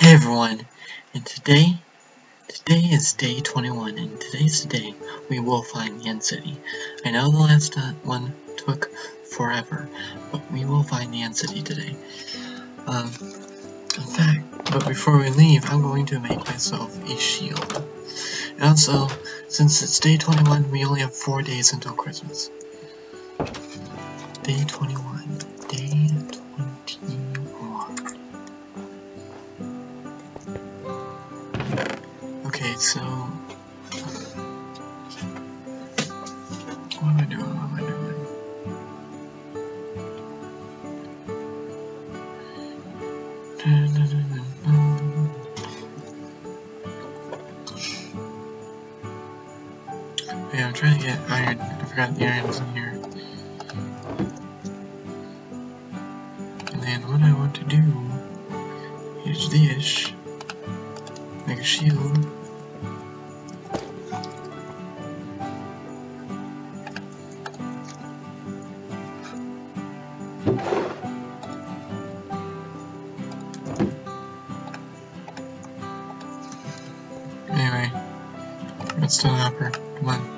Hey everyone, and today is day 21, and today's the day we will find the end city. I know the last one took forever, but we will find the end city today. In fact, but before we leave, I'm going to make myself a shield. And also, since it's day 21, we only have 4 days until Christmas. Day 21, day 21. Okay, so what am I doing? Yeah, I'm trying to get iron. I forgot the iron was in here. And then what I want to do is this. Make a shield. Anyway, it's still an upper. Come on.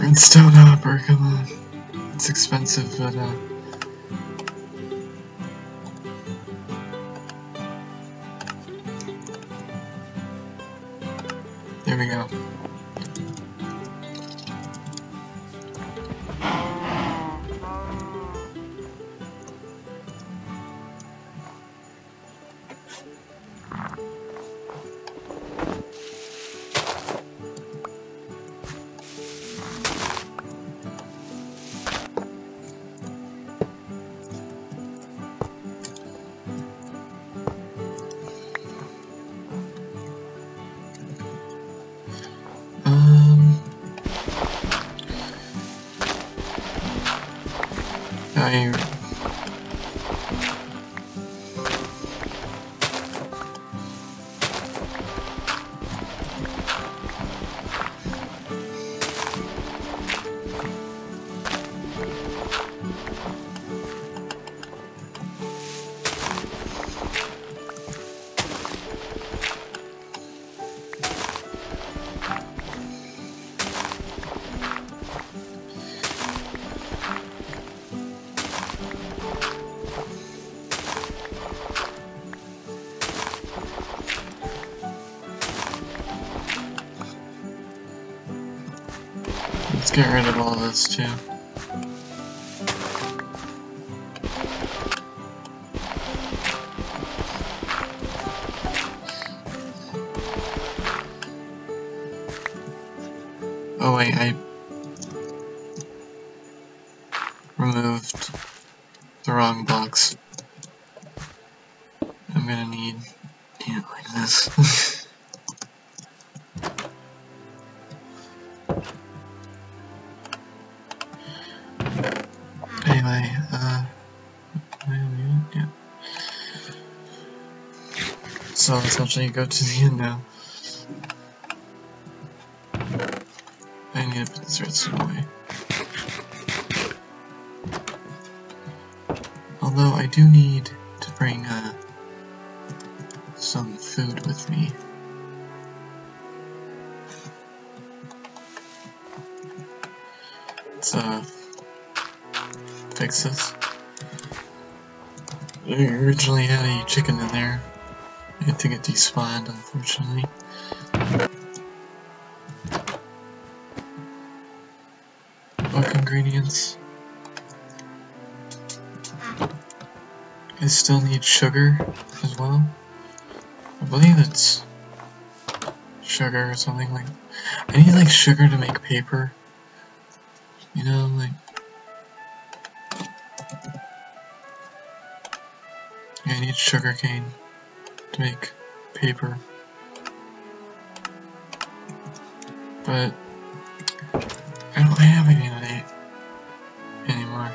Redstone hopper, come on. It's expensive, but there we go. Let's get rid of all this too. Oh wait, I removed the wrong box. I'm gonna need it like this. So let's actually go to the end now. I need to put this redstone away. Although I do need to bring some food with me. Let's fix this. We originally had a chicken in there. I think it despawned, unfortunately. Buck ingredients. I still need sugar as well. I believe it's sugar or something like that. I need like sugar to make paper. You know, like. Yeah, I need sugar cane to make paper, but I don't have any today anymore.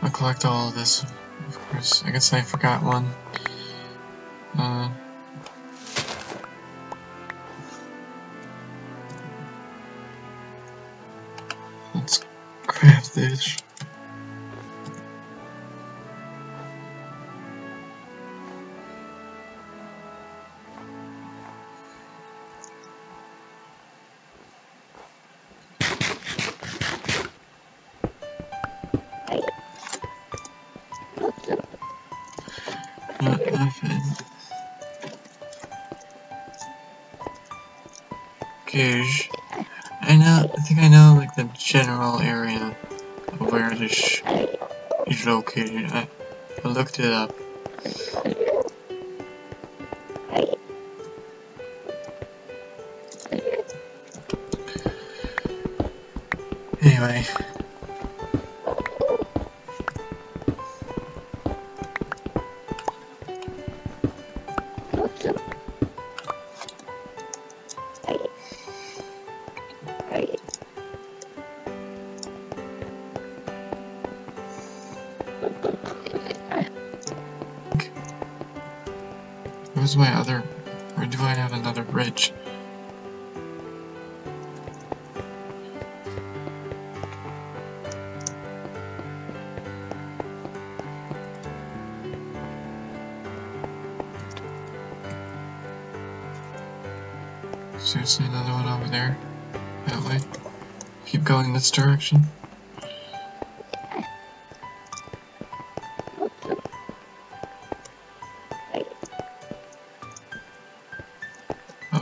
I'll collect all of this, of course. Oops, I guess I forgot one. Let's grab this. Gauge. I think I know like the general area of where this is located. I looked it up. Anyway. Where's my other, or do I have another bridge? Seriously, another one over there, that way. Keep going this direction.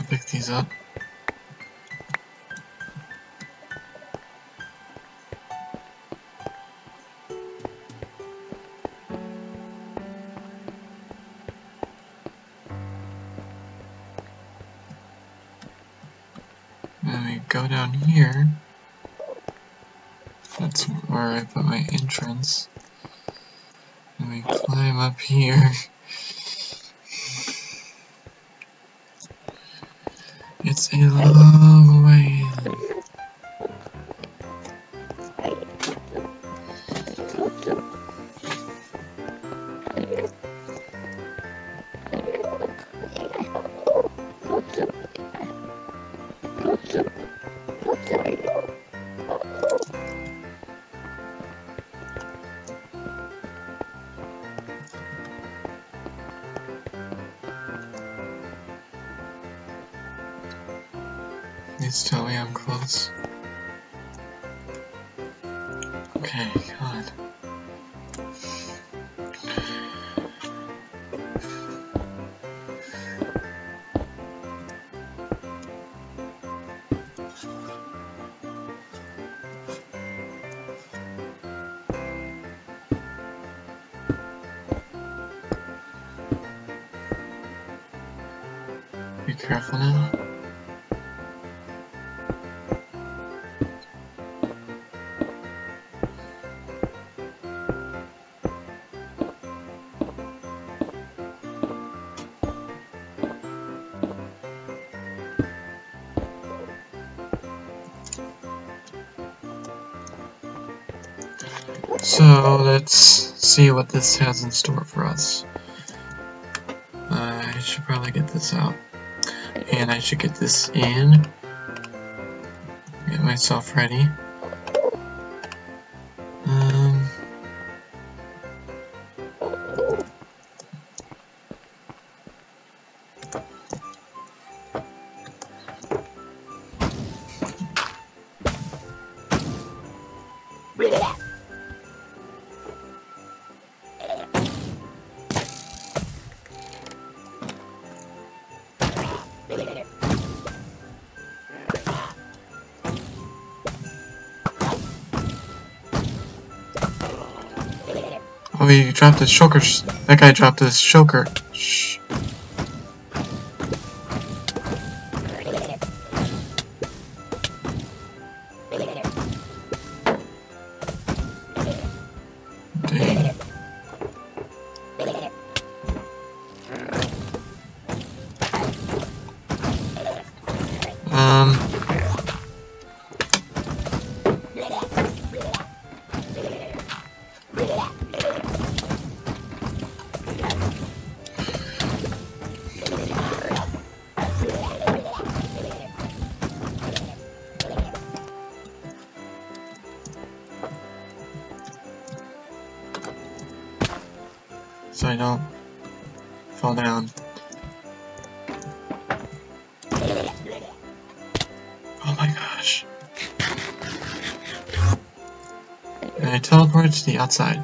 Pick these up. Then we go down here. That's where I put my entrance. And we climb up here. It's a long way. Please tell me I'm close. Okay, God. Be careful now. So let's see what this has in store for us. I should probably get this out. And I should get this in. Get myself ready. Oh, he dropped his choker. That guy dropped his choker. Shh. so I don't fall down. Oh my gosh. And I teleported to the outside.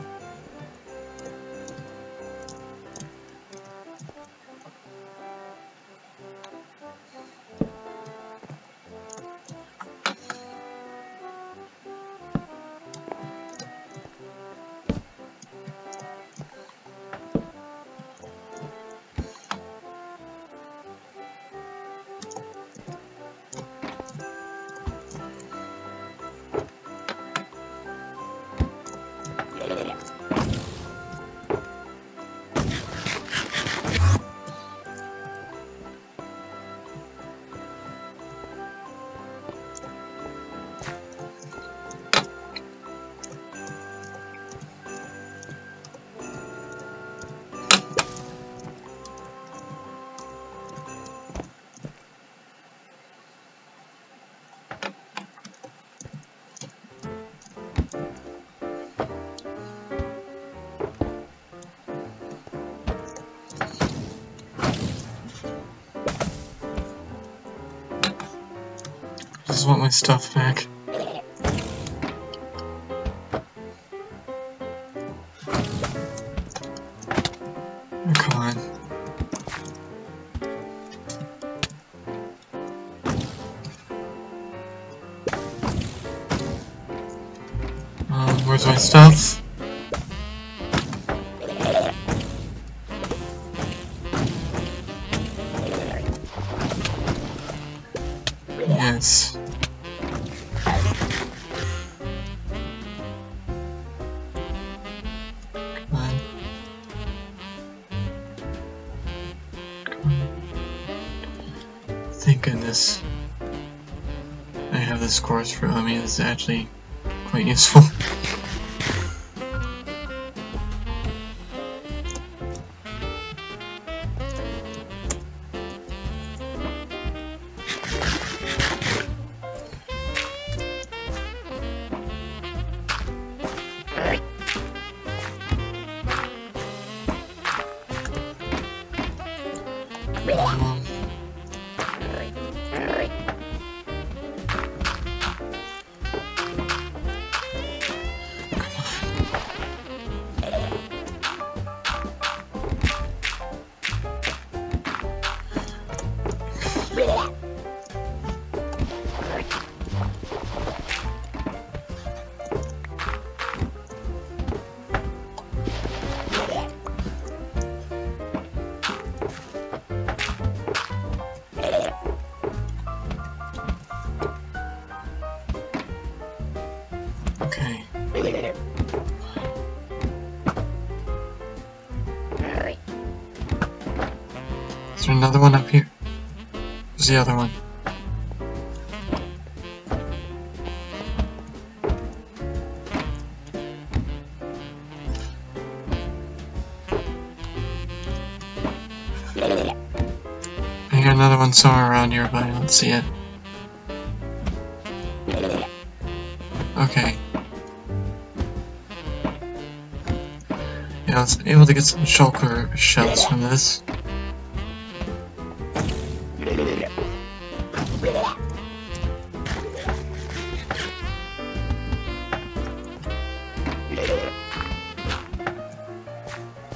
I just want my stuff back. Oh, come on. Where's my stuff? Yes. Thank goodness I have this course for me. This is actually quite useful. Okay. Is there another one up here? Where's the other one? I hear another one somewhere around here, but I don't see it. Okay. Yeah, I was able to get some shulker shells from this.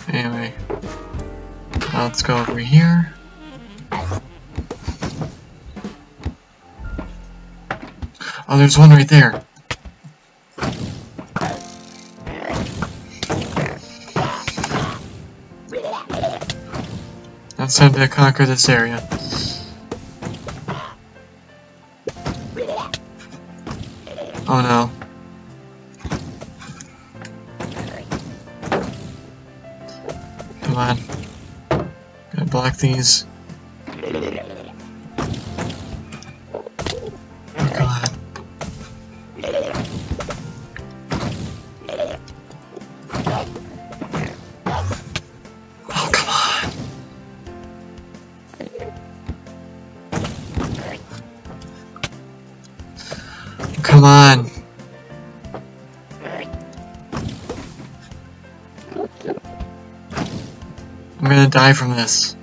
Anyway, let's go over here. Oh, there's one right there. Now it's time to conquer this area. Oh no. Come on. Gotta block these. Come on. I'm gonna die from this.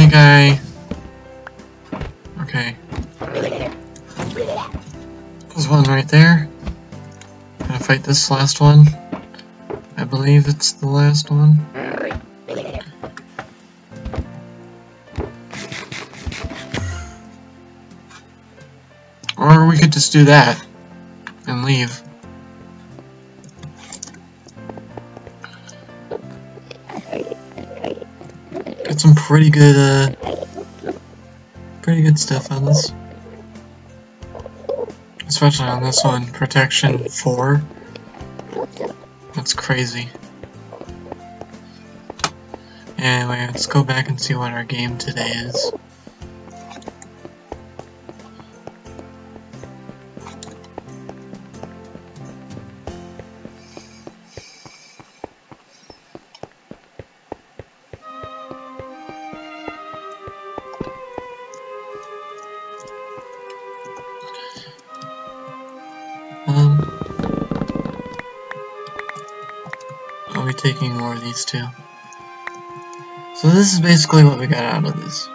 Okay. Okay. There's one right there. I'm gonna fight this last one. I believe it's the last one. Or we could just do that and leave. Got some pretty good stuff on this. Especially on this one, protection 4. That's crazy. Anyway, let's go back and see what our game today is. I'll be taking more of these two. So this is basically what we got out of this.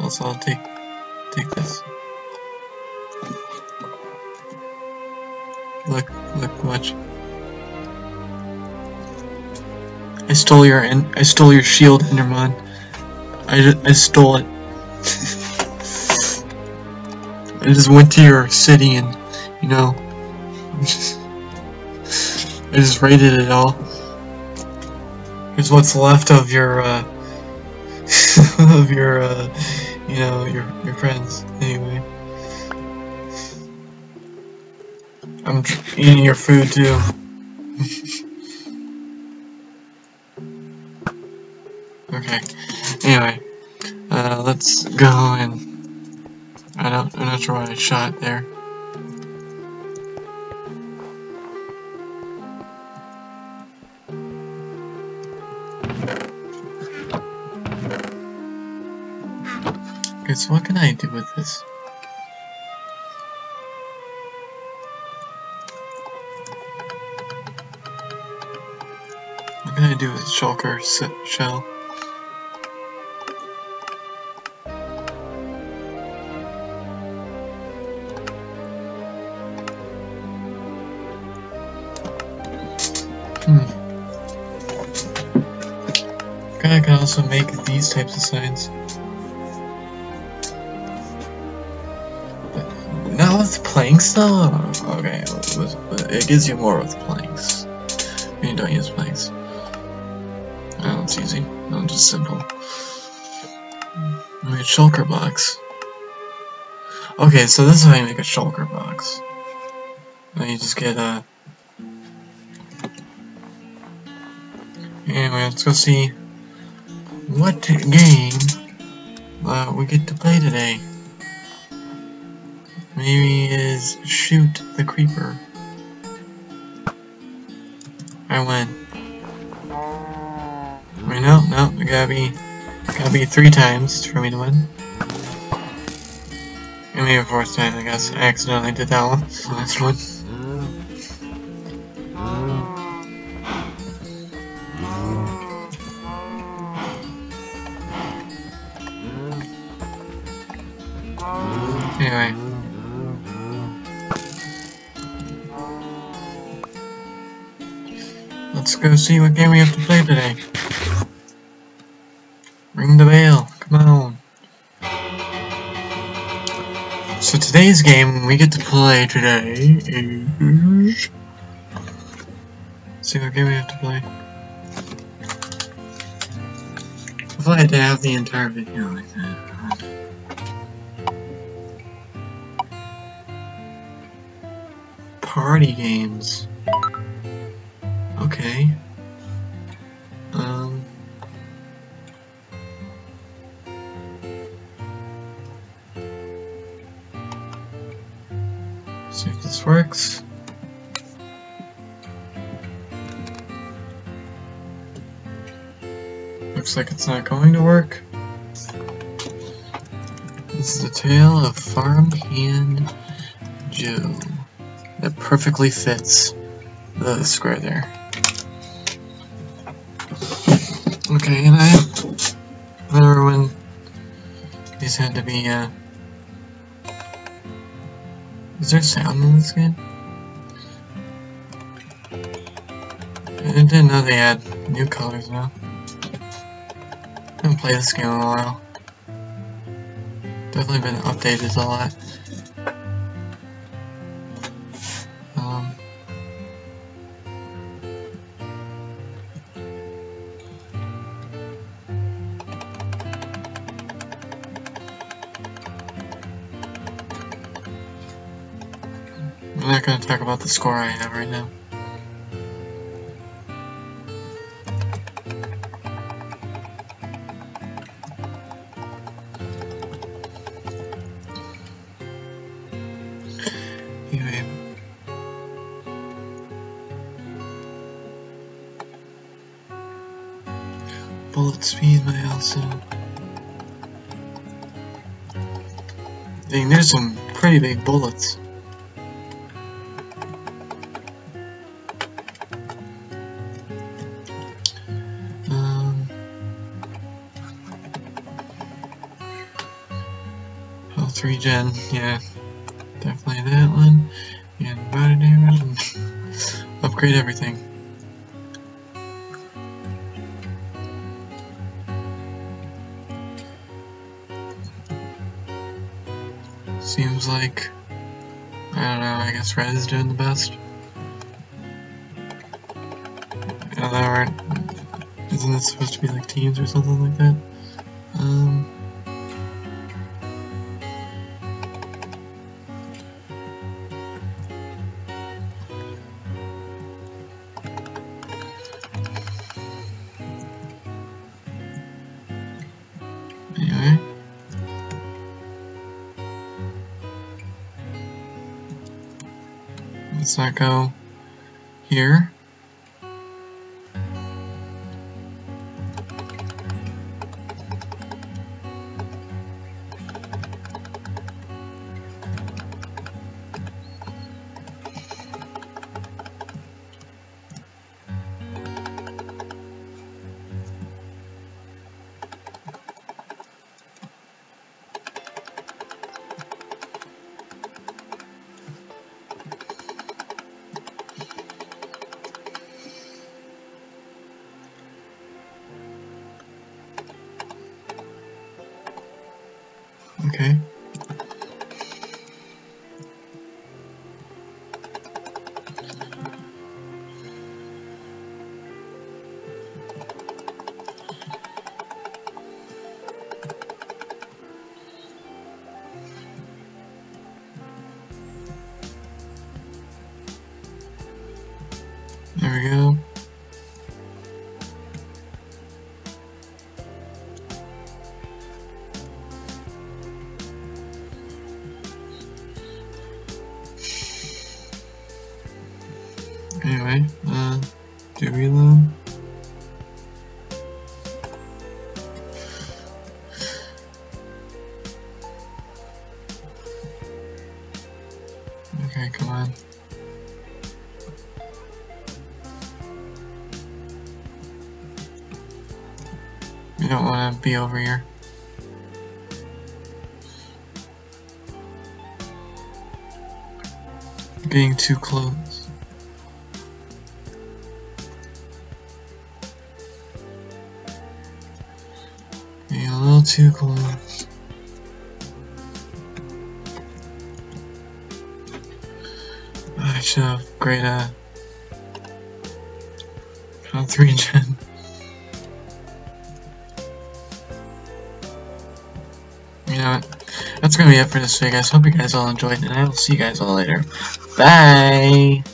Also, I'll take this. Look, watch. I stole your shield, Enderman. I stole it. I just went to your city and, you know, I just raided it all. Here's what's left of your, you know, your friends. Anyway, I'm eating your food too. Okay. Anyway, let's go and. I'm not sure what I shot there. Okay, so what can I do with this? What can I do with shulker shell? I can also make these types of signs. Not with planks though? Okay, it gives you more with planks. I mean, don't use planks. Oh, it's easy. No, just simple. I mean, shulker box. Okay, so this is how you make a shulker box. Now you just get a... Anyway, let's go see what game we get to play today. Maybe is Shoot the Creeper. I win. Wait, no, it gotta be 3 times for me to win. And maybe a 4th time, I guess. I accidentally did that one. The last one. Anyway. Let's Let's go see what game we have to play today. Ring the bell, come on. So today's game we get to play today is... Let's see what game we have to play. I've had to have the entire video like that. Party games. Okay. See if this works. Looks like it's not going to work. This is the tale of FarmHandJoe. That perfectly fits the square there. Okay, and I remember when these had to be, is there sound in this game? I didn't know they had new colors now. I haven't played this game in a while. Definitely been updated a lot. I'm not going to talk about the score I have right now. Anyway. Bullet speed, my also. Dang, there's some pretty big bullets. Regen, yeah, definitely that one, and body damage, and upgrade everything. Seems like, I don't know, I guess Red is doing the best. Although, isn't this supposed to be like teams or something like that? Let's not go here. Okay. There we go. Anyway, do reload. Okay, come on. We don't want to be over here. Being too close. getting a little too cold. I should have greater on 3 gen. You know what? That's gonna be it for this video, guys. Hope you guys all enjoyed, and I will see you guys all later. Bye!